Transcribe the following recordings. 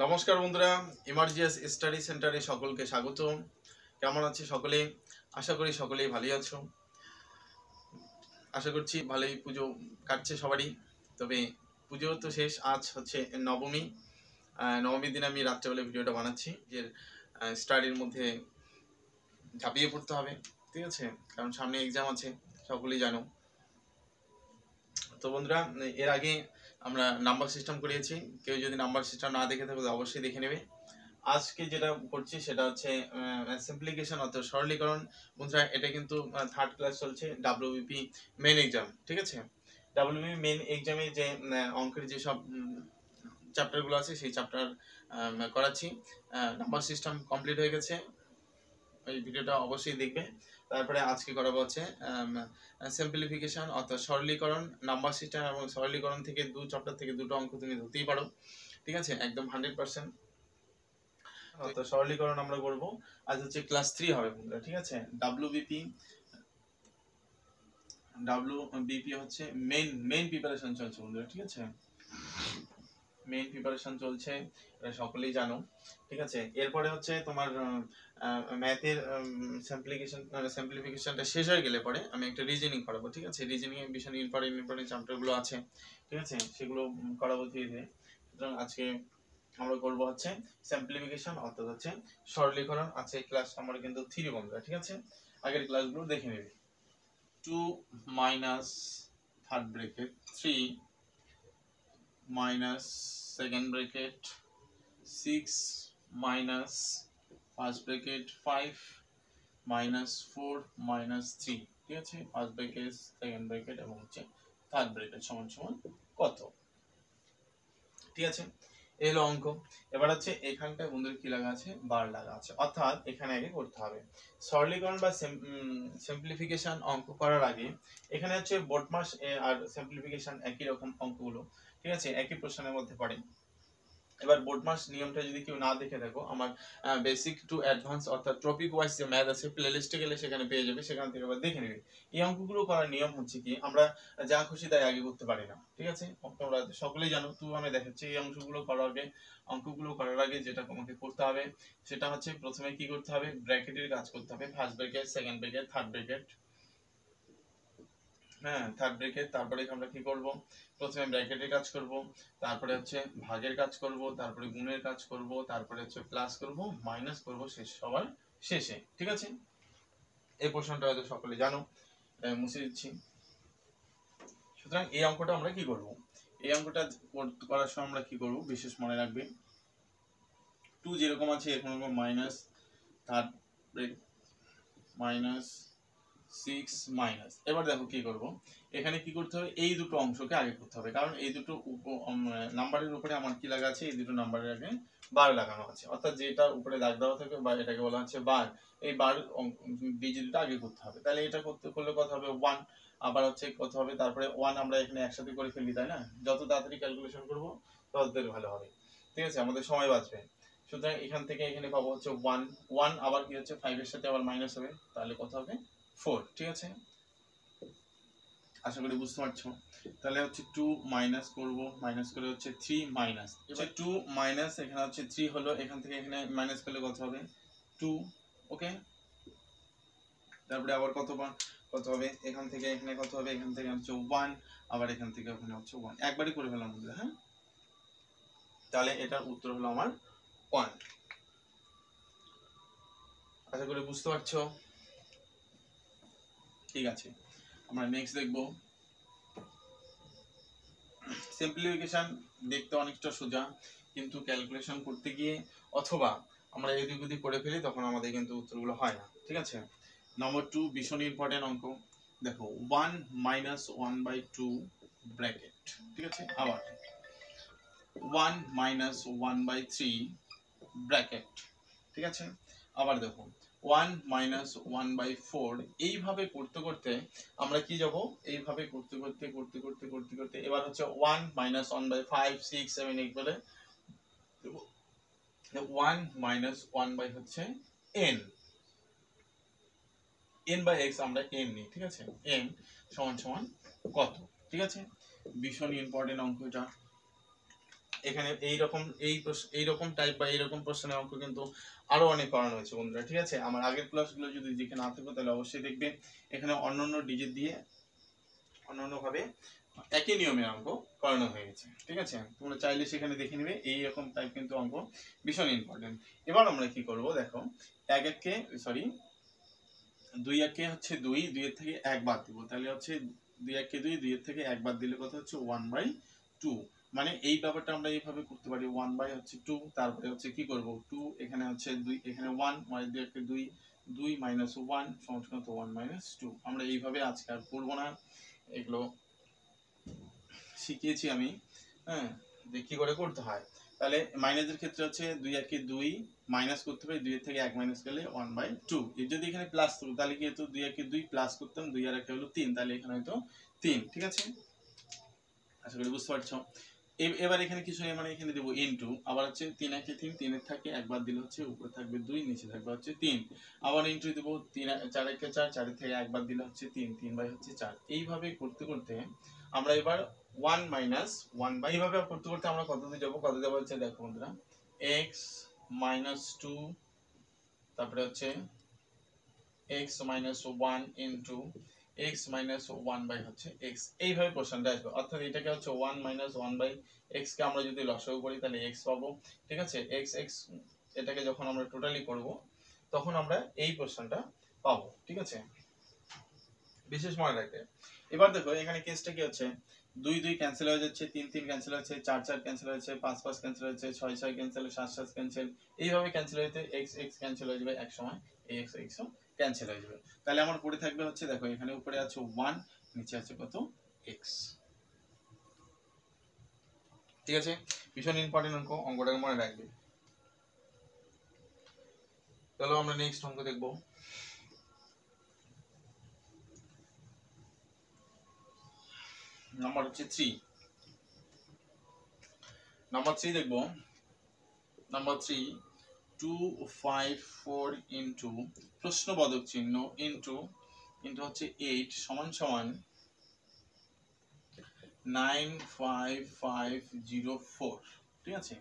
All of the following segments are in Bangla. नमस्कार बंधुरा एमआरजीएस स्टडी सेंटारे सकल के स्वागत। केमन आछो सकले? आशा करी सकले भालोई आछो। आशा करछि भालोई पुजो काटছে সবারই। তবে পুজো তো শেষ, আজ হচ্ছে নবমী। নবমীর দিন আমি রাতে বেলা ভিডিওটা বানাচ্ছি যে স্টাডির মধ্যে ঝাঁপিয়ে পড়তে হবে, ঠিক আছে? কারণ সামনে এক্সাম আছে, সকলেই জানো। তো বন্ধুরা এর আগে আমরা নাম্বার সিস্টেম করিয়েছি, কেউ যদি নাম্বার সিস্টেম না দেখে থাকে অবশ্যই দেখে নেবে। আজকে যেটা করছি সেটা হচ্ছে সিম্পলিফিকেশন অর্থাৎ সরলীকরণ। বন্ধুরা এটা কিন্তু থার্ড ক্লাস চলছে WBP মেন এক্সাম, ঠিক আছে? WBP মেন এক্সামে যে অঙ্কের যে সব চ্যাপ্টারগুলো আছে সেই চ্যাপ্টার করাচ্ছি। নাম্বার সিস্টেম কমপ্লিট হয়ে গেছে, এই ভিডিওটা অবশ্যই দেখবে। তারপরে আজকে করাবো হচ্ছে সিম্পলিফিকেশন অর্থাৎ সরলীকরণ। নাম্বার সিস্টেম এবং সরলীকরণ থেকে দু চ্যাপ্টার থেকে দুটো অঙ্ক তুমি ধরতেই পারো, ঠিক আছে? একদম 100%। অর্থাৎ সরলীকরণ আমরা করব, আজ হচ্ছে ক্লাস 3 হবে বন্ধুরা, ঠিক আছে? WBP হচ্ছে মেইন প্রিপারেশন চলছে বন্ধুরা, ঠিক আছে? মেইন প্রিপারেশন চলছে, এটা সকলেই জানো, ঠিক আছে? এরপরে হচ্ছে তোমার ম্যাথের সিম্পলিফিকেশনটা শেষ হয়ে গেলে পরে আমি একটা রিজনিং করাবো, ঠিক আছে? রিজনিং এর বিষয় ইম্পর্টেন্ট চ্যাপ্টারগুলো আছে, ঠিক আছে? সেগুলো করাবো ধীরে ধীরে। সুতরাং আজকে আমরা করবো হচ্ছে সিম্পলিফিকেশন অর্থাৎ হচ্ছে সরলীকরণ। আছে ক্লাস আমার কিন্তু 3 বন্ধুরা, ঠিক আছে? আগের ক্লাসগুলো দেখে নেবে। 2 - (3) - (2) 6 - (5) - 4 - 3, ঠিক আছে? (1) - (2) এবং হচ্ছে (3) = কত, ঠিক আছে? এই হলো অঙ্ক। এবার হচ্ছে এখানটায় বন্ধুরা কি লাগা আছে? বার লাগা আছে, অর্থাৎ এখানে আগে করতে হবে সরলীকরণ বা সিম্পলিফিকেশন। অঙ্ক করার আগে এখানে হচ্ছে বটমাস আর সিম্পলিফিকেশন একই রকম অঙ্কগুলো, ঠিক আছে? একই প্রশ্নের মধ্যে পড়ে। এবার বোর্ডমাস নিয়মটা যদি কেউ না দেখে থাকো, আমার বেসিক টু অ্যাডভান্স অর্থাৎ টপিক ওয়াইজ যে ম্যাথ আছে প্লেলিস্টে গেলে সেখানে পেয়ে যাবে, সেখান থেকে আবার দেখে নেবে। এই অঙ্কগুলো করার নিয়ম হচ্ছে কি, আমরা যা খুশি তাই আগে করতে পারি না, ঠিক আছে? তোমরা সকলেই জানো। তো আমি দেখাচ্ছি এই অঙ্কগুলো করার আগে যেটা তোমাকে করতে হবে সেটা হচ্ছে প্রথমে কি করতে হবে? ব্র্যাকেটের কাজ করতে হবে। First bracket, second bracket, third bracket, হ্যাঁ থার্ড ব্র্যাকেট। তারপরে আমরা কি করব? প্রথমে ব্র্যাকেটের কাজ করব, তারপরে হচ্ছে ভাগের কাজ করব, তারপরে গুণের কাজ করব, তারপরে হচ্ছে প্লাস করব, মাইনাস করব সবার শেষে, ঠিক আছে? এই প্রশ্নটা হয়তো সকলে জানো, মুছে দিচ্ছি। সুতরাং এই অঙ্কটা আমরা কি করব? এই অঙ্কটা করার সময় আমরা কি করব বিশেষ মনে রাখবে। 2 যেরকম আছে এরকম minus, third bracket minus 6 minus. এবার দেখো কি করব, এখানে কি করতে হবে? এই দুটো অংশকে আগে করতে হবে, কারণ এই দুটো নাম্বারের উপরে আমার কি লাগা আছে? এই দুটো নাম্বারের আগে বার লাগানো আছে, অর্থাৎ যেটা উপরে দাগ দেওয়া থাকে বা এটাকে বলা হচ্ছে বার। এই বার ডিজিটটা আগে করতে হবে, তাহলে এটা করলে কত হবে? 1। আবার হচ্ছে কত হবে? তারপরে 1 আমরা এখানে একসাথে করে ফেলি, তাই না? যত তাড়াতাড়ি ক্যালকুলেশন করব তত তাড়াতাড়ি ভালো হবে, ঠিক আছে? আমাদের সময় বাঁচবে। সুতরাং এখান থেকে এখানে পাবো হচ্ছে 1 1। আবার কি হচ্ছে 5 এর সাথে আবার মাইনাস হবে, তাহলে কত হবে? 4, ঠিক আছে? আশা করি বুঝতে পারছো। তাহলে হচ্ছে 2 মাইনাস করব, মাইনাস করে হচ্ছে 3 মাইনাস। এবার 2 মাইনাস এখানে হচ্ছে 3 হলো, এখান থেকে এখানে মাইনাস করলে কত হবে? 2, ওকে। তারপরে আবার কত হবে? এখান থেকে এখানে কত হবে? এখান থেকে হচ্ছে 1, আবার এখান থেকে ওখানে হচ্ছে 1। একবারই করে ফেললাম বন্ধুরা, হ্যাঁ? তাহলে এটা উত্তর হলো আমার 1। আশা করি বুঝতে পারছো, ঠিক আছে? আমরা নেক্সট দেখব। সিম্পলিফিকেশন দেখতে অনেকটা সোজা, কিন্তু ক্যালকুলেশন করতে গিয়ে অথবা আমরা এদিক ওদিক করে ফেলি তখন আমাদের কিন্তু উত্তরগুলো হয় না, ঠিক আছে? নম্বর 2 ভীষণ ইম্পর্টেন্ট অঙ্ক। দেখো 1 - (1/2) ব্র্যাকেট, ঠিক আছে? আবার 1 - (1/3) ব্র্যাকেট, ঠিক আছে? আবার দেখো 1 - (1/4) এইভাবে করতে করতে এবার হচ্ছে 1 - (1/5), 6, 7 বলে 1 - 1 হচ্ছে n বা x, আমরা n নিই, ঠিক আছে? n = কত, ঠিক আছে? ভীষণ ইম্পর্টেন্ট অঙ্ক এটা। एखाने एई रकम टाइप बा एई रकम प्रश्न अंक किन्तु आरो अनेक करानो हयेछे बन्धुरा। ठीक आछे, आमार आगेर क्लासगुलो जोदि देखे ना थाको ताहले अवश्यई देखबे। एखाने अन्यान्य डिजिट दिए अन्यान्य भावे একই নিয়মে অঙ্ক করানো হয়ে গেছে। ঠিক আছে, তোমরা চাইলে সেখানে দেখে নেবে। এই রকম টাইপ কিন্তু অঙ্ক ভীষণ ইম্পর্টেন্ট। এবার আমরা কি করব দেখো, 2-1-কে হচ্ছে 2, 2 এর থেকে 1 বাদ দিব, তাহলে হচ্ছে 2-1-কে 2, 2 এর থেকে 1 বাদ দিলে কত হচ্ছে 1/2। মানে এই ব্যাপারটা আমরা এইভাবে করতে পারি, 1/ হচ্ছে 2, তারপরে হচ্ছে কি করব 2, এখানে হচ্ছে 2, এখানে 1, মানে 2-1-কে 2, 2 - 1 = 1 - 2। আমরা এইভাবে আজকে আর করব না, এগুলো শিখিয়েছি আমি। হ্যাঁ, দেখি করে করতে হয়। তাহলে মাইনাসের ক্ষেত্রে হচ্ছে 2-1-কে 2 মাইনাস করতে হবে, 2 এর থেকে 1 মাইনাস করলে 1/2। এই যদি এখানে প্লাস করব তাহলে কি হতো, 2-1-কে 2 প্লাস করতাম, 2 আর 1 হলো 3, তাহলে এখানে হয়তো 3। ঠিক আছে, আশা করি বুঝতে পারছো। এবার এখানে কিছু নেই, মানে এখানে দেব ইনটু। আবার হচ্ছে 3-1-কে 3, 3 এর থেকে 1 বাদ দিলে হচ্ছে উপরে থাকবে 2, নিচে থাকবে হচ্ছে 3। আবার ইনটু দেব 3-4-1-কে 4, 4 এর থেকে 1 বাদ দিলে হচ্ছে 3, 3/4। এইভাবে করতে করতে আমরা এবার 1 - 1 by এইভাবে করতে করতে আমরা কত দিয়ে যাব, কত দেব হচ্ছে দেখো বন্ধুরা, x - 2, তারপরে হচ্ছে x - 1 * x - 1 by হচ্ছে x। এইভাবে প্রশ্নটা আসবে, অর্থাৎ এটাকে হচ্ছে 1 - 1 by x কে আমরা যদি লসাগু করি তাহলে x পাবো। ঠিক আছে, x x এটাকে যখন আমরা টোটালি করব তখন আমরা এই প্রশ্নটা পাবো। ঠিক আছে, বিশেষ মনে রাখবে। এবার দেখো এখানে কেসটা কি হচ্ছে, 2-2 कैंसिल हो जाए, 3-3 कैंसिल हो जाए, 4-4 कैंसिल हो जाए, 5-5 कैंसिल हो जाए, 6-6 कैंसिल, 7-7 कैंसिल, এইভাবে कैंसिल হইতে x कैंसिल হয়ে যাবে এক সময়, x कैंसिल হয়ে যাবে। তাহলে আমার পড়ে থাকবে হচ্ছে দেখো এখানে উপরে আছে 1, নিচে আছে কত x। ঠিক আছে, ভীষণ ইম্পর্টেন্ট অঙ্ক, অঙ্কটা মনে রাখবে। চলো আমরা নেক্সট অঙ্ক দেখব। नंबर হচ্ছে 3, नंबर 3 দেখব। नंबर 3 254 ইনটু প্রশ্নবোধক চিহ্ন ইনটু হচ্ছে 8 = 95504। ঠিক আছে,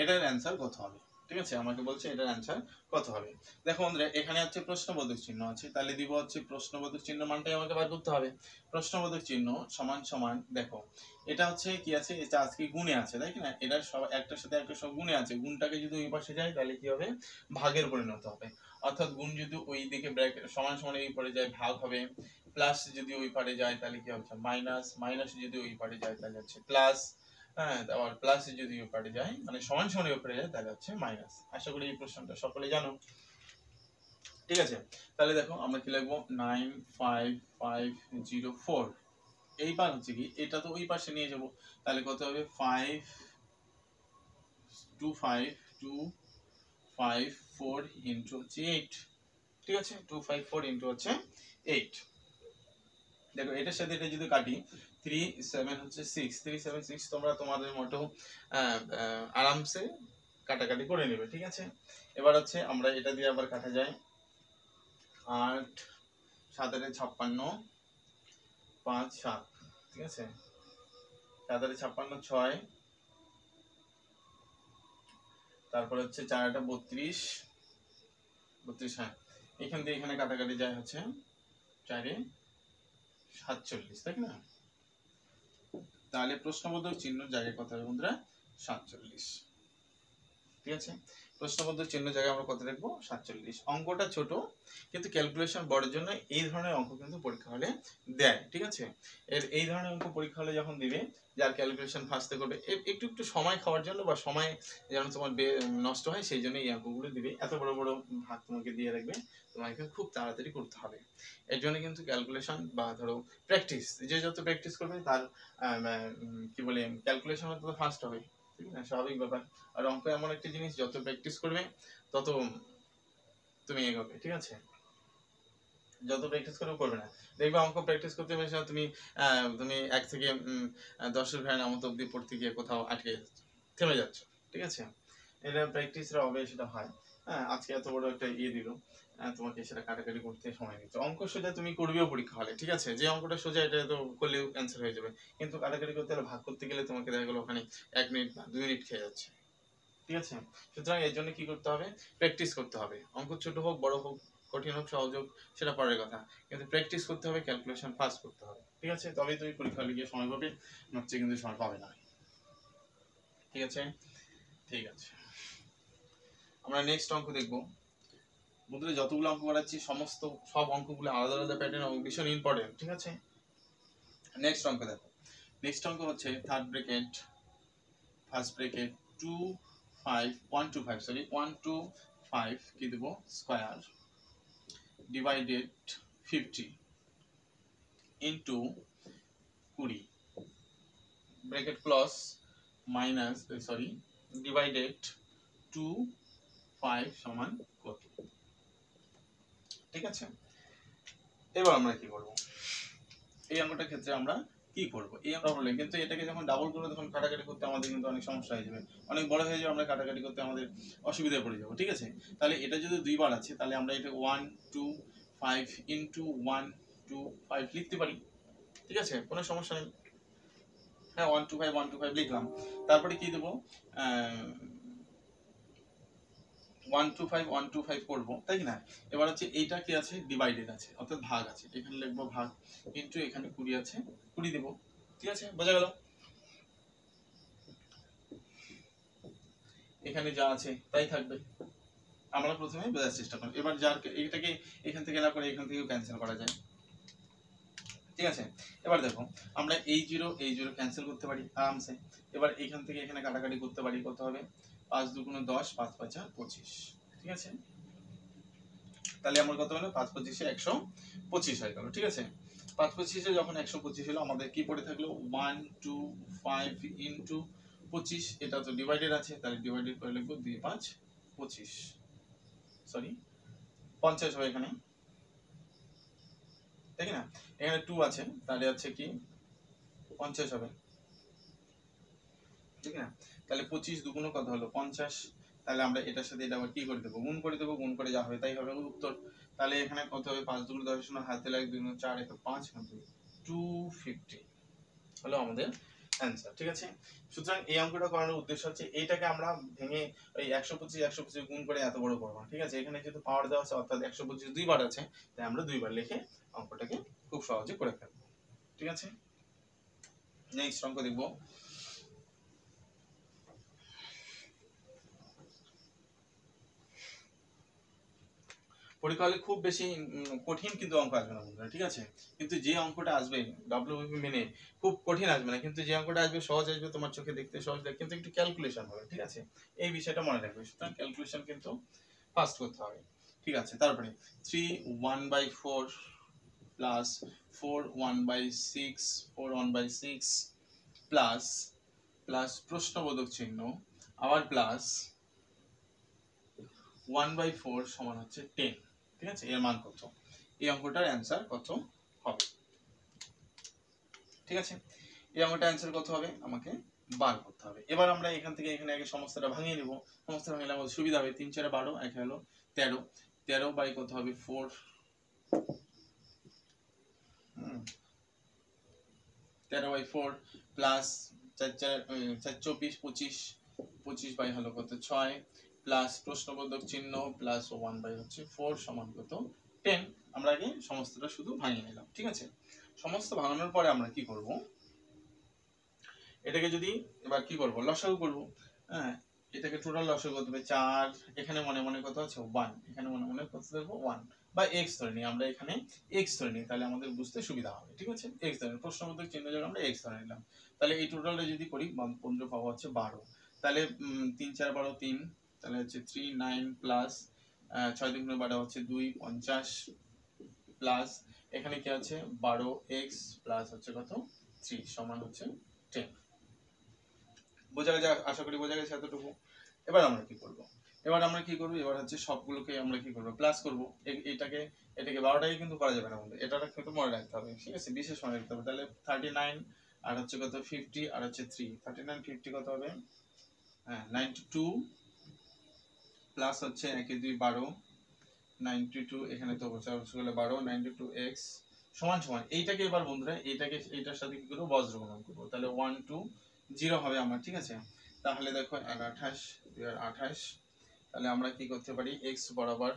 এটার आंसर কত হবে? ঠিক আছে, আমাকে বলছে এটার आंसर কত হবে। দেখো বন্ধুরা এখানে আছে প্রশ্নবোধক চিহ্ন আছে, তাহলে দিব হচ্ছে প্রশ্নবোধক চিহ্ন মানটাই আমাকে বার করতে হবে। প্রশ্নবোধক চিহ্ন == দেখো এটা হচ্ছে কি আছে, এটা আজকে গুণে আছে তাই কি না, এটা সব একটার সাথে একটা সব গুণে আছে। গুণটাকে যদি ওই পাশে যায় তাহলে কি হবে, ভাগের পরিণত হবে। অর্থাৎ গুণ যদি ওই দিকে ব্র্যাকেট == এই পারে যায় ভাগ হবে, প্লাস যদি ওই পারে যায় তাহলে কি হবে মাইনাস, মাইনাস যদি ওই পারে যায় তাহলে হচ্ছে প্লাস। হ্যাঁ, আবার প্লাস যদি উপরে যায় মানে == উপরে যায় তাহলে হচ্ছে মাইনাস। আশা করি এই প্রশ্নটা সকলে জানো। ঠিক আছে, তাহলে দেখো আমরা কি লিখবো 95504। এইবার হচ্ছে কি এটা তো ওই পাশে নিয়ে যাব, তাহলে কত হবে 25254 * 8। ঠিক আছে, 254 * 8। দেখো এটার সাথে এটা যদি কাটি 37 হচ্ছে 6, 376। তোমরা তোমাদের মতো আরামসে কাটাকাটি করে নেবে। ঠিক আছে, এবার হচ্ছে আমরা এটা দিয়ে আবার কাটা যায় 8 7 56 57। ঠিক আছে, 7 56 6, তারপর হচ্ছে 4 8 32 32। হ্যাঁ, এখান দিয়ে এখানে কাটাকাটি যায় হচ্ছে 4 47। তাই না, তাহলে প্রশ্নবোধক চিহ্ন জায়গায় কত হবে বন্ধুরা 47। ঠিক আছে, প্রশ্নবোধক চিহ্ন জায়গায় আমরা কত লিখবো 47। অঙ্কটা ছোট কিন্তু ক্যালকুলেশন বড়ের জন্য এই ধরনের অঙ্ক কিন্তু পরীক্ষা হলে দেয়। ঠিক আছে, এর এই ধরনের অঙ্ক পরীক্ষা হলে যখন দিবে, যার ক্যালকুলেশন ফাস্টে করবে, একটু একটু সময় খাওয়ার জন্য বা সময় যেন তোমার নষ্ট হয় সেই জন্য এই অঙ্কগুলো দিবে। এত বড় বড় ভাগ তোমাকে দিয়ে রাখবে, তোমাকে খুব তাড়াতাড়ি করতে হবে। এর জন্য কিন্তু ক্যালকুলেশন বা ধরো প্র্যাকটিস, যে যত প্র্যাকটিস করবে তার কি বলে ক্যালকুলেশন তত ফাস্ট হবে। ঠিক না, স্বাভাবিক ব্যাপার। আর অঙ্ক এমন একটা জিনিস যত প্র্যাকটিস করবে তত তুমি এগোবে। ঠিক আছে, যত প্র্যাকটিস করবে না দেখবে অঙ্ক প্র্যাকটিস করতে বেশি তুমি 1 থেকে 10 এর নামত অবধি পড়তে গিয়ে কোথাও আটকে থেমে যাচ্ছ। ঠিক আছে, এটা প্র্যাকটিসের অভ্যাস, সেটা হয়। हाँ आज के बड़ो एक ये दिल तुम्हें से काटाकाटी करते समय दी अंक सोजा तुम करबे परीक्षा हले ठीक है जो अंकटा सोजा ये तो कर अन्सार हो जाए क्योंकि काटाकाटी करते भाग करते गले तुम्हें देखा गलो एक मिनट दो मिनट खे जा ठीक है। सूतरा ये क्यों करते प्रैक्टिस करते अंक छोटो होक बड़ो होक कठिन होक सहज होक से पड़े कथा क्योंकि प्रैक्टिस करते क्यालकुलेशन फास्ट करते ठीक है तब तुम परीक्षा लिखे समय पा ना क्योंकि समय पा ना ठीक है ठीक है। আমরা নেক্সট অঙ্ক দেখব বন্ধুরা যতগুলো অঙ্ক করাচ্ছি সমস্ত সব অঙ্কগুলো আলাদা আলাদা প্যাটার্ন এবং ভীষণ ইম্পর্টেন্ট ঠিক আছে। নেক্সট অঙ্ক দেখো নেক্সট অঙ্ক হচ্ছে থার্ড ব্র্যাকেট ফার্স্ট ব্র্যাকেট 125 কি দেব square divided 50 into 20 bracket plus minus sorry divided 2 5 समान कत ठीक है। এবার আমরা কি করব এই অঙ্কটার ক্ষেত্রে আমরা কি করব এই আমরা বললাম কিন্তু এটাকে যখন ডাবল করব তখন কাটাকাটি করতে আমাদের কিন্তু অনেক সমস্যা হয়ে যাবে অনেক বড় হয়ে যাবে আমরা কাটাকাটি করতে আমাদের অসুবিধা পড়ে যাব ঠিক আছে। তাহলে এটা যদি দুইবার আছে তাহলে আমরা এটা 125 ইনটু 125 লিখতে পারি ঠিক আছে কোনো সমস্যা নেই হ্যাঁ 125 লিখলাম তারপরে কি দেব 125 করব তাই না এবার হচ্ছে এইটা কি আছে ডিভাইডেড আছে অর্থাৎ ভাগ আছে এখানে লিখব ভাগ ইনটু এখানে 20 আছে 20 দেব ঠিক আছে বোঝা গেল এখানে যা আছে তাই থাকবে আমরা প্রথমে বোঝার চেষ্টা করব এবার যার এটাকে এখান থেকে না করে এখান থেকেও ক্যান্সেল করা যায় ঠিক আছে। এবার দেখো আমরা এই 0 ক্যান্সেল করতে পারি আরামসে এবার এখান থেকে এখানে কাটাকাটি করতে পারি কত হবে 5 2 10 5 5 25 ঠিক আছে তাহলে আমার কত হলো 5 25 125 হয়ে গেল ঠিক আছে 5 25 যখন 125 হলো আমাদের কি পড়ে থাকলো 125 ইনটু 25 এটা তো ডিভাইডেড আছে তাহলে ডিভাইডেড করে লিখব 2 5 25 সরি 50 হবে এখানে ঠিক না এখানে 2 আছে তাহলে আছে কি 50 হবে ঠিক না তাহলে 25 দুগুণ কত হলো 50 তাহলে আমরা এটার সাথে এটা আবার কি করে দেব গুণ করে দেব গুণ করে যা হয় তাই হবে উত্তর তাহলে এখানে কত হবে 5 2 10 শূন্য হাতে লাগ 2 4 এত 5 হবে 250 হলো আমাদের आंसर ঠিক আছে। সুতরাং এই অঙ্কটা করার উদ্দেশ্য হচ্ছে এইটাকে আমরা ভেঙে ওই 125 গুণ করে এত বড় করব ঠিক আছে এখানে যেহেতু পাওয়ার দেওয়া আছে অর্থাৎ 125 দুইবার আছে তাই আমরা দুইবার লিখে অঙ্কটাকে খুব সহজে করে ফেলব ঠিক আছে। নেক্সট অঙ্ক দেখব পরীক্ষা হলে খুব বেশি কঠিন কিন্তু অঙ্ক আসবে না বন্ধুরা ঠিক আছে কিন্তু যে অঙ্কটা আসবে WBP মেনে খুব কঠিন আসবে না কিন্তু যে অঙ্কটা আসবে সহজ আসবে তোমার চোখে দেখতে সহজ লাগবে কিন্তু একটু ক্যালকুলেশন হবে ঠিক আছে এই বিষয়টা মনে রাখবে সুতরাং ক্যালকুলেশন কিন্তু ফাস্ট করতে হবে ঠিক আছে। তারপরে 3 1/4 প্লাস 4 1/6 4 1/6 প্লাস প্লাস প্রশ্নবোধক চিহ্ন আবার প্লাস 1/4 সমান হচ্ছে 10 ঠিক আছে এর মান কত এই অঙ্কটার आंसर কত হবে ঠিক আছে এই অঙ্কটার आंसर কত হবে আমাকে বার করতে হবে। এবার আমরা এখান থেকে এখানে আগে সমস্তটা ভাঙিয়ে নেব সমস্তটা ভাঙলে আমাদের সুবিধা হবে 3 4 12 1 হলো 13 13 বাই কত হবে 4 13/4 প্লাস 4 4 24 25 বাই হলো কত 6 प्लस प्रश्नबोधक चिन्ह प्लस 1/4 समान कत 10 আমরা আগে সমস্তটা শুধু ভাঙিয়ে নিলাম ঠিক আছে। সমস্ত ভাঙানোর পরে আমরা কি করব এটাকে যদি এবার কি করব লসাগু করব হ্যাঁ এটাকে টোটাল লসাগু করতে হবে 4 এখানে মনে মনে কত আছে 1 এখানে মনে মনে কত দেব 1 বা x ধরে নিই আমরা এখানে x ধরে নিই তাহলে আমাদের বুঝতে সুবিধা হবে ঠিক আছে x ধরে প্রশ্নবোধক চিহ্ন যখন আমরা x ধরে নিলাম তাহলে এই টোটালটা যদি করি 15 পাওয়া আছে 12 তাহলে 3 4 12 3 তাহলে হচ্ছে 39 প্লাস 6 দুগুণ 12 হচ্ছে 2 50 প্লাস এখানে কি আছে 12x প্লাস হচ্ছে কত 3 সমান হচ্ছে 10 বোঝা গেছে আশা করি বোঝা গেছে এতটুকু। এবার আমরা কি করব এবার হচ্ছে সবগুলোকে আমরা কি করব প্লাস করব এটাকে 12টাকে কিন্তু করা যাবে না বন্ধু এটা কিন্তু মনে রাখতে হবে ঠিক আছে বিশেষ মনে রাখতে হবে তাহলে 39 আর হচ্ছে কত 50 আর হচ্ছে 3 39 50 কত হবে হ্যাঁ 92 प्लस हे एक दुई बारो 92 एखे तो चार बारो 92x समान समान ये बंधुरा यार साथ वज्र गुणन करब ताहले 1 2 0 है ठीक है। ताहले देखो 1 28 2 28 ताहले आमरा कि करते पारी x बराबर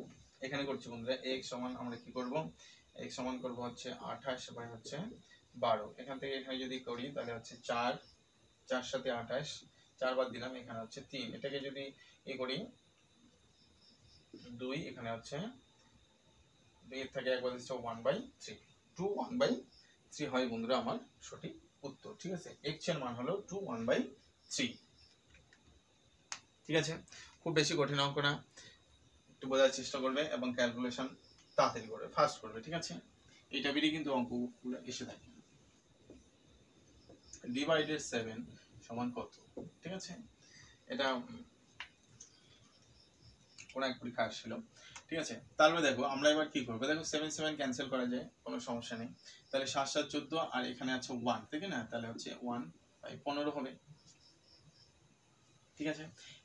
एखाने करछि बंधुरा x समान आमरा कि करब x समान करब हच्छे 28 बाय हच्छे 12 एखान थेके एखाने जदि करी ताहले हच्छे 4 4 7 28 चार बार दिलाम एखाने हच्छे 3 एटाके जदि ए करी 2 এখানে আছে 2 থেকে একবার হচ্ছে 1/3 2 1/3 হয় বন্ধুরা আমার সঠিক উত্তর ঠিক আছে। x এর মান হলো 2 1/3 ঠিক আছে। খুব বেশি কঠিন অঙ্ক না, একটু বোঝার চেষ্টা করবে এবং ক্যালকুলেশন তাড়াতাড়ি করে ফাস্ট করবে ঠিক আছে। এটা বিড়ি কিন্তু অঙ্কগুলো এসে থাকে ডিভাইডেড 7 সমান কত ঠিক আছে। এটা परीक्षा आसलो ठीक है। तब देखो एबार कि करब देखो 7 7 कैंसल करा जाए कोनो समस्या नहीं ताहले 7 7 14 और एखाने आछे 1 ठीक है ना ताहले हच्छे 1/15 होबे ठीक है।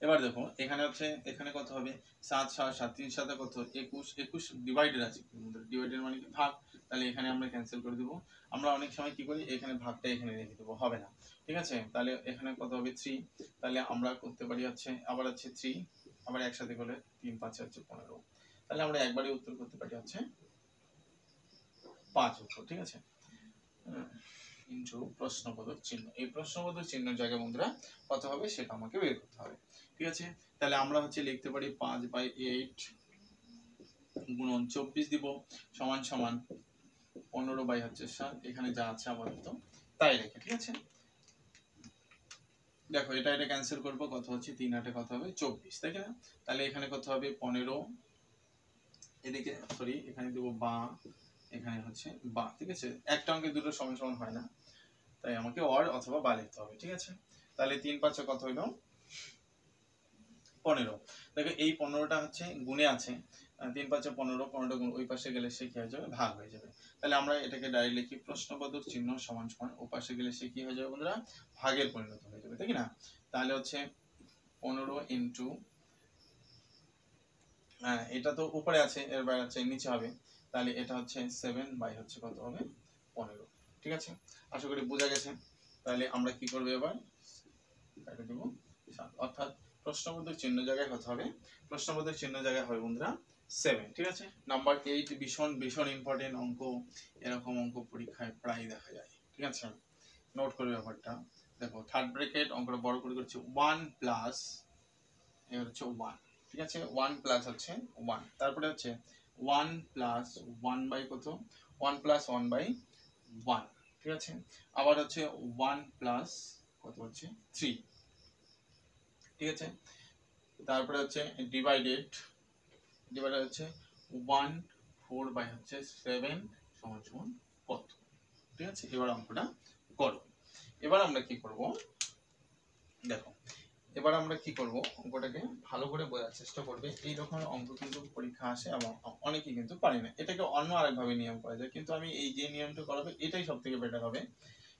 एबार देखो एखाने हच्छे एखाने कत होबे 7 7 7 3 7 कत 21 21 डिवाइडेड आछे डिवाइडेड माने कि भाग ताहले एखाने आमरा कैंसल करे देब। आमरा अनेक समय कि करी एखाने भागटा एखाने रेखे देब होबे ना ठीक है। ताहले एखाने कत होबे 3 ताहले आमरा करते पारी हच्छे आबार आछे 3 आबार एकसाथे करले 3 5 4 15 ताहले आमरा एकबारे उत्तर करते पारी हच्छे 5 उत्तर ठीक আছে। ইনটু প্রশ্নবোধক চিহ্ন এই প্রশ্নবোধক চিহ্নের জায়গায় বন্ধুরা কত হবে সেটা আমাকে বের করতে হবে ঠিক আছে। তাহলে আমরা হচ্ছে লিখতে পারি 5/8 গুণন 24 দিব সমান সমান 15/7 এখানে যা আছে আপাতত তাই লেখা ঠিক আছে। देखो ये कैंसिल करब कत होच्छे 3 8 कत होबे 24 ताई ना ताहले एखाने कत होबे 15 एदिके सरि एखाने देब बा एखाने होच्छे बा ठीक आछे। एकटा अंके दुटो समान समान हय ना ताई आमाके और अथवा बा लिखते होबे ठीक आछे। ताहले 3 5 कत हलो 15 देखो एई 15 टा होच्छे गुणे आछे 3 5 15 15 गुण ओई पाशे गेले से कि हय जाबे भाग हये जाबे ताहले आमरा एटाके डायरेक्टली लिखी प्रश्नबोधक चिह्न समान समान ओई पाशे गेले से कि हय जाबे बन्धुरा भागের পরিণত হয়ে যাবে তাই না। তাহলে হচ্ছে 15 ইনটু এটা তো উপরে আছে এর বাইরে আছে নিচে হবে তাহলে এটা হচ্ছে 7 বাই হচ্ছে কত হবে 15 ঠিক আছে। আশা করি বোঝা গেছে। তাহলে আমরা কি করব এবার এটা দেব 7 অর্থাৎ প্রশ্নবোধক চিহ্ন জায়গায় কত হবে প্রশ্নবোধক চিহ্ন জায়গায় হবে বন্ধুরা 7 ঠিক আছে। নাম্বার 8 ভীষণ ভীষণ ইম্পর্টেন্ট অঙ্ক, এরকম অঙ্ক পরীক্ষায় প্রায় দেখা যায় ঠিক আছে। নোট করবে ব্যাপারটা। देखो थर्ड ब्रैकेट अंकটা বড় করে করছি 1 + 1 ঠিক আছে 1 + হচ্ছে 1 তারপরে হচ্ছে 1 + 1 বাই কত 1 + 1 বাই 1 ঠিক আছে। আবার হচ্ছে 1 + কত হচ্ছে 3 ঠিক আছে। তারপরে হচ্ছে ডিভাইডেড হচ্ছে 1 4 বাই হচ্ছে 7 সমান সমান কত ঠিক আছে। এবার অঙ্কটা করো। এবার আমরা কি করব দেখো এবার আমরা কি করব অঙ্কটাকে ভালো করে বোঝার চেষ্টা করবে। এই রকম অঙ্ক কিন্তু পরীক্ষা আসে এবং অনেকেই কিন্তু পারে না। এটাকে অন্য আরেকভাবে নিয়ম করা যায় কিন্তু আমি এই যে নিয়মটা করাবো এটাই সবথেকে বেটার হবে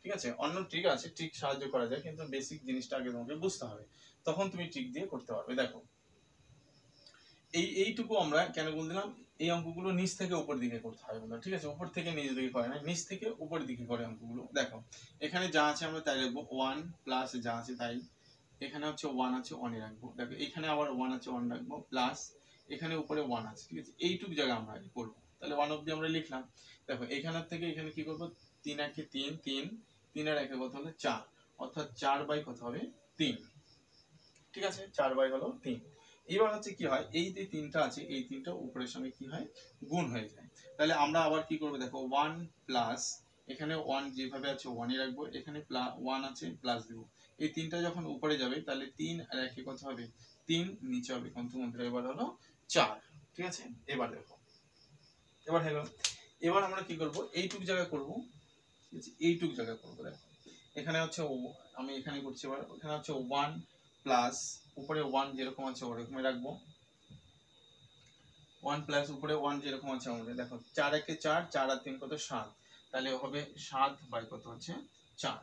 ঠিক আছে। অন্য ট্রিক আছে, ট্রিক সাহায্য করা যায় কিন্তু বেসিক জিনিসটা আগে তোমাকে বুঝতে হবে তখন তুমি ট্রিক দিয়ে করতে পারবে। দেখো এইটুকু আমরা কেন বললাম এই অঙ্কগুলো নিচ থেকে উপর দিকে করতে হয় বন্ধুরা ঠিক আছে। উপর থেকে নিচ দিকে করে না, নিচ থেকে উপর দিকে করে অঙ্কগুলো। দেখো এখানে যা আছে আমরা তাই লিখব 1 + যা আছে তাই এখানে হচ্ছে 1 আছে 1 রাখবো। দেখো এখানে আবার 1 আছে 1 রাখবো প্লাস এখানে উপরে 1 আছে ঠিক আছে। এইটুক জায়গা আমরা করব তাহলে 1 অবধি আমরা লিখলাম। দেখো এখানের থেকে এখানে কি করব 3 1 3 3 3 এর একে কত হলো 4 অর্থাৎ 4 কত হবে 3 ঠিক আছে। 4 হলো 3। এবার হচ্ছে কি হয় এই যে 3টা আছে এই 3টা উপরের সঙ্গে কি হয় গুণ হয়ে যায় তাহলে আমরা আবার কি করব দেখো 1 + এখানে 1 যেভাবে আছে 1 ই রাখবো এখানে 1 আছে প্লাস দিব। এই 3টা যখন উপরে যাবে তাহলে 3 আর 1 কত হবে 3 নিচে হবে কত বন্ধুরা এবার হলো 4 ঠিক আছে। এবার দেখো এবার হলো এবার আমরা কি করব এইটুক জায়গা করব ঠিক আছে। এইটুক জায়গা করব দেখো এখানে হচ্ছে আমি এখানে করছি এবার এখানে হচ্ছে 1 + উপরে 1 যেরকম আছে ওরকমই রাখবো 1 + উপরে 1 যেরকম আছে আমাদের দেখো 4 1 4 4 আর 3 কত 7 তাহলে হবে 7 কত হচ্ছে 4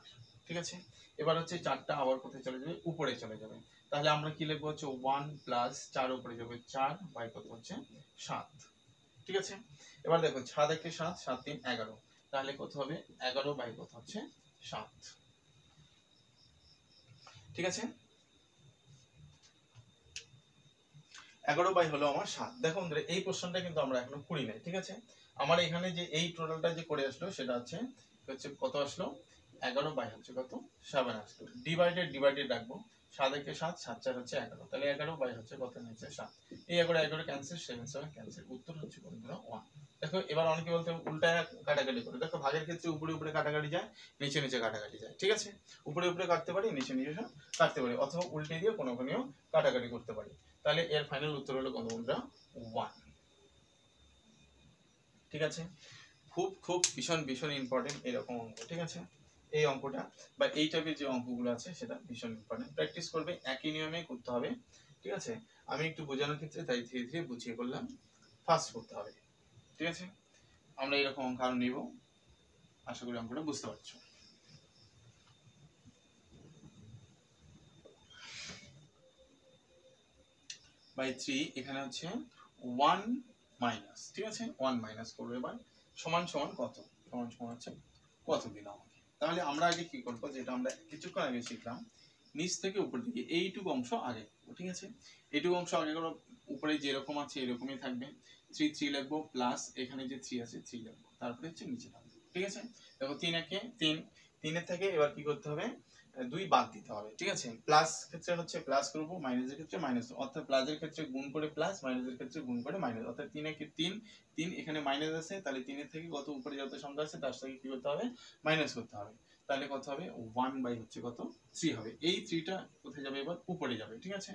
ठीक है। एबार हे चार्ट आबार कोथाय चले जाबे ऊपरे चले जाबे ताहले आमरा कि लिखबो हच्छे 1 प्लस 4 ऊपरे जाबे 4 बाय कत हच्छे 7 ठीक है। एबार देखो 7 1 7 7 3 11 তাহলে কত হবে 11 বাই কত হচ্ছে 7 ঠিক আছে। 11 বাই হলো আমার 7। দেখো বন্ধুরা এই প্রশ্নটা কিন্তু আমরা এখনো করি নাই ঠিক আছে। আমার এখানে যে এই টোটালটা যে করে আসলো সেটা হচ্ছে কত আসলো 11 বাই হচ্ছে কত 7 আসলো। ডিভাইডেড ডিভাইডেড রাখবো 7 1 7 7 4 হচ্ছে 11 তাহলে 11 বাই হচ্ছে কত নিচে 7 এই 11 11 ক্যান্সেল 7 7 ক্যান্সেল উত্তর হচ্ছে বন্ধুরা 1। देखो एबार अनेके बोलते हैं उल्टा काटाकाटी करो। देखो भागের ক্ষেত্রে উপরে উপরে কাটাকাটি যায় নিচে নিচে কাটাকাটি যায় ঠিক আছে। উপরে উপরে কাটতে পারি নিচে নিচে কাটতে পারি অথবা উল্টে দিয়ে কোনো কোনিও কাটাকাটি করতে পারি। তাহলে এর ফাইনাল উত্তর হলো কত বন্ধুরা 1 ঠিক আছে। খুব খুব ভীষণ ভীষণ ইম্পর্টেন্ট এরকম অঙ্ক ঠিক আছে। এই অঙ্কটা বা এই টাইপের যে অঙ্কগুলো আছে সেটা ভীষণ ইম্পর্টেন্ট। প্র্যাকটিস করবে একই নিয়মে করতে হবে ঠিক আছে। আমি একটু বোঝানোর ক্ষেত্রে তাই ধীরে ধীরে বুঝিয়ে বললাম ফাস্ট করতে হবে ঠিক আছে। আমরা এরকম অঙ্ক আরো নিব আশা করি অঙ্কটা বুঝতে পারছো। বাই 3 এখানে হচ্ছে 1 মাইনাস ঠিক আছে। 1 মাইনাস করব এবার সমান সমান কত সমান সমান হচ্ছে কত দিন আমাকে। তাহলে আমরা আগে কি করব যেটা আমরা কিছুক্ষণ আগে শিখলাম নিচ থেকে উপর দিকে এইটুকু অংশ আগে ঠিক আছে। এইটুকু অংশ আগে করব উপরে যে রকম আছে এরকমই থাকবে। 3 3 লিখবো প্লাস এখানে যে 3 আছে 3 লিখবো তারপরে হচ্ছে নিচে নামবো ঠিক আছে। দেখো 3 একে 3 3 এর থেকে এবার কি করতে হবে 2 বাদ দিতে হবে ঠিক আছে। প্লাস ক্ষেত্রে হচ্ছে প্লাস করব মাইনাস এর ক্ষেত্রে মাইনাস অর্থাৎ প্লাস এর ক্ষেত্রে গুণ করে প্লাস মাইনাস এর ক্ষেত্রে গুণ করে মাইনাস অর্থাৎ 3 একে 3 3 এখানে মাইনাস আছে তাহলে 3 এর থেকে কত উপরে যত সংখ্যা আছে তার সাথে কি করতে হবে মাইনাস করতে হবে। তাহলে কত হবে 1 বাই হচ্ছে কত 3 হবে। এই 3টা কোথায় যাবে এবার উপরে যাবে ঠিক আছে।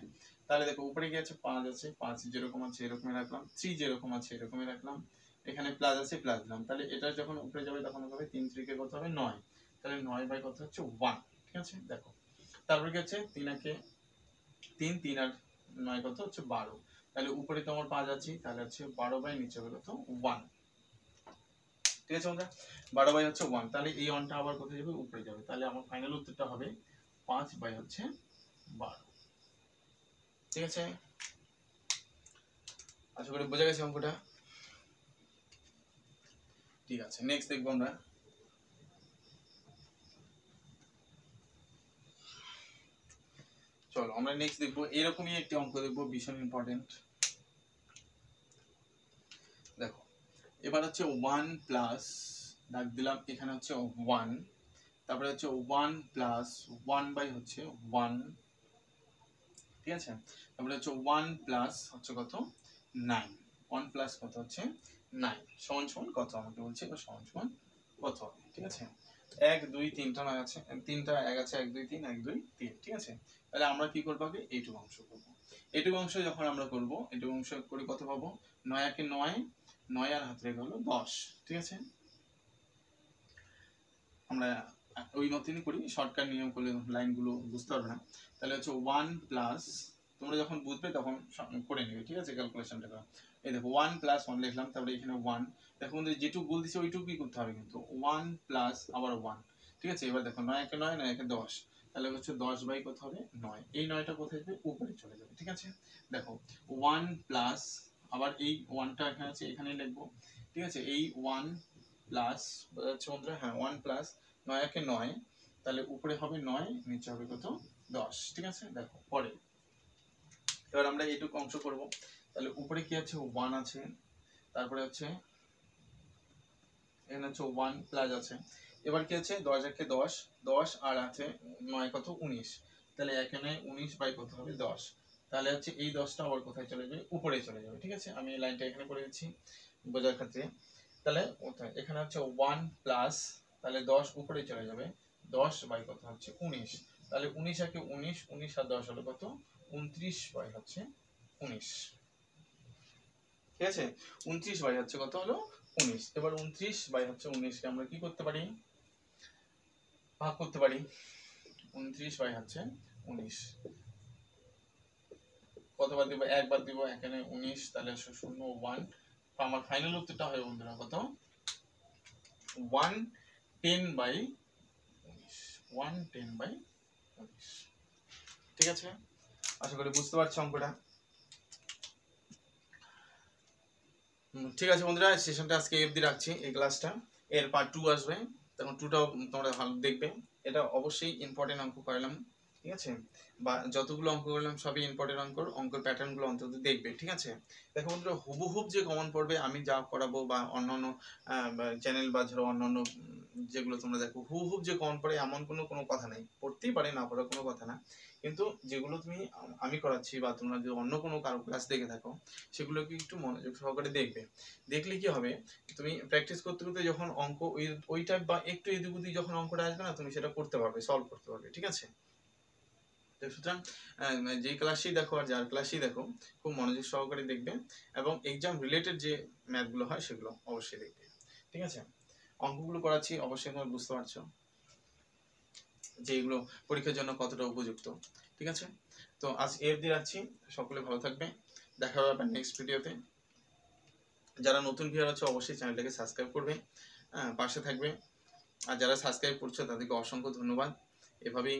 তাহলে দেখো উপরে কি আছে 5 আছে 5 যেরকম আছে এরকমই রাখলাম 3 যেরকম আছে এরকমই রাখলাম এখানে প্লাস আছে প্লাস দিলাম তাহলে এটা যখন উপরে যাবে তখন হবে 3 3 কে কত হবে 9 তাহলে 9 বাই কত হচ্ছে 1 ঠিক আছে। দেখো তারপর কি আছে 3 একে 3 3 আর 9 কত হচ্ছে 12 তাহলে উপরে তো আমার 5 আছে তাহলে হচ্ছে 12 বাই নিচে কত 1 ঠিক আছে। বন্ধুরা 12 বাই হচ্ছে 1 তাহলে এই 1টা আবার কোথায় যাবে উপরে যাবে তাহলে আমার ফাইনাল উত্তরটা হবে 5 বাই হচ্ছে 12 ঠিক আছে। আশা করি বোঝা গেছে অঙ্কটা ঠিক আছে। নেক্সট দেখব আমরা চলো আমরা নেক্সট দেখব এরকমই একটা অঙ্ক দেখব ভীষণ ইম্পর্টেন্ট। দেখো এবার হচ্ছে 1 প্লাস দাগ দিলাম এখানে হচ্ছে 1 তারপরে হচ্ছে 1 প্লাস 1 বাই হচ্ছে 1 ঠিক আছে। তাহলে হচ্ছে 1 প্লাস হচ্ছে কত 9 1 প্লাস কত হচ্ছে 9 সমান সমান কত আমাকে বলছে এটা সমান সমান কত ঠিক আছে। 1 2 3টা মান আছে 3টা 1 আছে 1 2 3 1 2 3 ঠিক আছে। তাহলে আমরা কি করব আগে এইটুকু অংশ করব। এইটুকু অংশ যখন আমরা করব এইটুকু অংশ করে কত পাবো 9 একে 9 9 আর হাতে গেল 10 ঠিক আছে। আমরা ওই মতই করি শর্টকাট নিয়ম করে লাইনগুলো বুঝতে হবে না। তাহলে হচ্ছে 1 প্লাস তোমরা যখন বুঝবে তখন করে নেবে ঠিক আছে ক্যালকুলেশনটা করো। এই দেখো 1 প্লাস 1 লিখলাম তারপরে এখানে 1 দেখো বন্ধু যেটুকু বল দিয়েছি ওইটুকুই করতে হবে কিন্তু 1 প্লাস আবার 1 ঠিক আছে। এবার দেখো 9 একে 9 9 একে 10 তাহলে হচ্ছে 10 বাই কত হবে 9 এই 9টা কোথায় যাবে উপরে চলে যাবে ঠিক আছে। দেখো 1 প্লাস আবার এই 1টা এখানে আছে এখানে লিখবো ঠিক আছে। এই 1 প্লাস হচ্ছে বন্ধুরা হ্যাঁ 1 প্লাস 9 একে 9 তাহলে উপরে হবে 9 নিচে হবে কত 10 ঠিক আছে। দেখো পরে এবার আমরা এইটুকু অংশ করব তাহলে উপরে কি আছে 1 আছে তারপরে আছে এখানে আছে 1 প্লাস আছে এবার কি আছে 10 একে 10 10 আর আছে 9 কত 19 তাহলে এখানে 19 বাই কত হবে 10 তাহলে হচ্ছে এই 10 টা আবার কোথায় চলে যাবে উপরে চলে যাবে ঠিক আছে। আমি এই লাইনটা এখানে করে দিচ্ছি বোঝার ক্ষেত্রে। তাহলে এখানে হচ্ছে 1 প্লাস তাহলে 10 উপরে চলে যাবে 10 বাই কত হচ্ছে 19 তাহলে 19 একে 19 19 আর 10 হলো কত 29 বাই হচ্ছে 19 ঠিক আছে। 29 বাই হচ্ছে কত হলো 19 এবার 29 বাই হচ্ছে 19 কে আমরা কি করতে পারি ভাগ করতে পারি 29 বাই হচ্ছে 19 কতবার দিব একবার দিব এখানে 19 তাহলে 01 আমার ফাইনাল উত্তরটা হবে বন্ধুরা কত 110 বাই 19 110/40 ठीक है आशा करी बुझते पारছো অঙ্কটা ঠিক আছে বন্ধুরা সেশনটা আজকে এফ ডি রাখছি এই ক্লাসটা এর পার্ট 2 আসবে তখন 2 টাও তোমরা ভালো দেখবে এটা অবশ্যই ইম্পর্টেন্ট অঙ্ক করলাম ঠিক আছে বা যতগুলো অঙ্ক করলাম সবই ইম্পর্টেন্ট অঙ্ক অঙ্ক প্যাটার্নগুলো অন্তত দেখবে ঠিক আছে দেখো বন্ধুরা হুবহুব যে কমন পড়বে আমি যা করাবো বা অন্যান্য চ্যানেল বা ধরো অন্যান্য যেগুলো তোমরা দেখো হুবহুব যে কমন পড়ে এমন কোনো কথা নাই পড়তেই পারে না পড়া কোনো কথা না কিন্তু যেগুলো তুমি আমি করাচ্ছি বা তোমরা যে অন্য কোনো কারো ক্লাস দেখে থাকো সেগুলোকে একটু মনোযোগ সহকারে দেখবে দেখলে কি হবে তুমি প্র্যাকটিস করতে করতে যখন অঙ্ক ওই টাইপ বা একটু এদিক ওদিক যখন অঙ্কটা আসবে না তুমি সেটা করতে পারবে সলভ করতে পারবে ঠিক আছে সুতরাং যে ক্লাসই দেখো আর যার ক্লাসই দেখো খুব মনোযোগ সহকারে দেখবে এবং एग्जाम রিলেটেড যে ম্যাথগুলো হয় সেগুলো অবশ্যই দেখবে ঠিক আছে অঙ্কগুলো করাচ্ছি অবশ্যই তোমরা বুঝতে পারছো যে এগুলো পরীক্ষার জন্য কতটা উপযুক্ত ঠিক আছে তো আজ এর দিয়ে রাখছি সকলে ভালো থাকবে দেখা হবে আবার নেক্সট ভিডিওতে যারা নতুন ভিউয়ার আছো অবশ্যই চ্যানেলটাকে সাবস্ক্রাইব করবে পাশে থাকবে আর যারা সাবস্ক্রাইব করছো তাদেরকে অসংখ্য ধন্যবাদ এভাবেই